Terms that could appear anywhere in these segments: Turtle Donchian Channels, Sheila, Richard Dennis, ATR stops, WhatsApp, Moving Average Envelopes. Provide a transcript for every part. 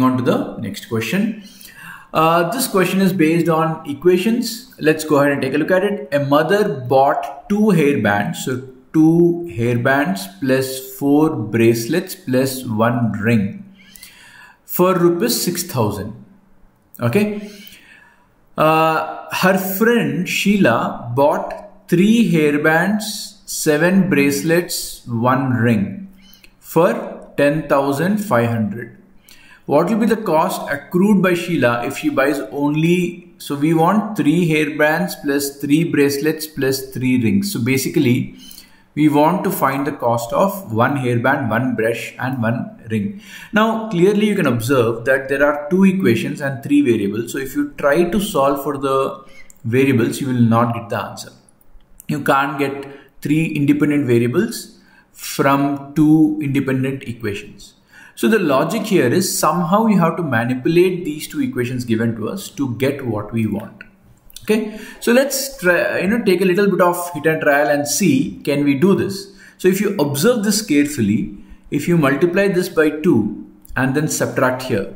moving on to the next question. This question is based on equations. Let's go ahead and take a look at it. A mother bought 2 hairbands. So 2 hairbands plus 4 bracelets plus 1 ring for ₹6,000. Okay. Her friend Sheila bought 3 hairbands, 7 bracelets, 1 ring for $10,500. What will be the cost accrued by Sheila if she buys only, so we want 3 hairbands plus 3 bracelets plus 3 rings. So basically we want to find the cost of 1 hairband, 1 brush and 1 ring. Now clearly you can observe that there are 2 equations and 3 variables. So if you try to solve for the variables, you will not get the answer. You can't get 3 independent variables from 2 independent equations. So the logic here is somehow you have to manipulate these 2 equations given to us to get what we want. Okay, so let's try, take a little bit of hit and trial and see, can we do this? So if you observe this carefully, if you multiply this by 2 and then subtract here,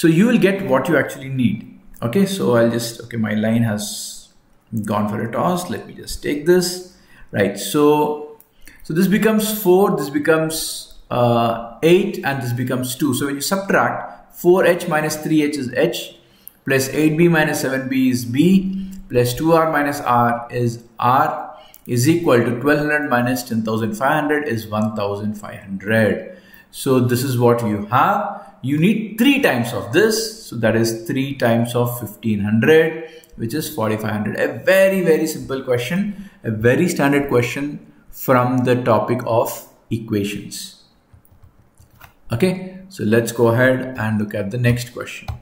so you will get what you actually need. Okay, so I'll just, okay, my line has gone for a toss. Let me just take this, right? So this becomes 4, this becomes 8 and this becomes 2. So when you subtract, 4h minus 3h is h, plus 8b minus 7b is b, plus 2r minus r, is equal to 1200 minus 10500 is 1500. So this is what you have. You need 3 times of this. So that is 3 times of 1500, which is 4500. A very, very simple question, a very standard question from the topic of equations. Okay, so let's go ahead and look at the next question.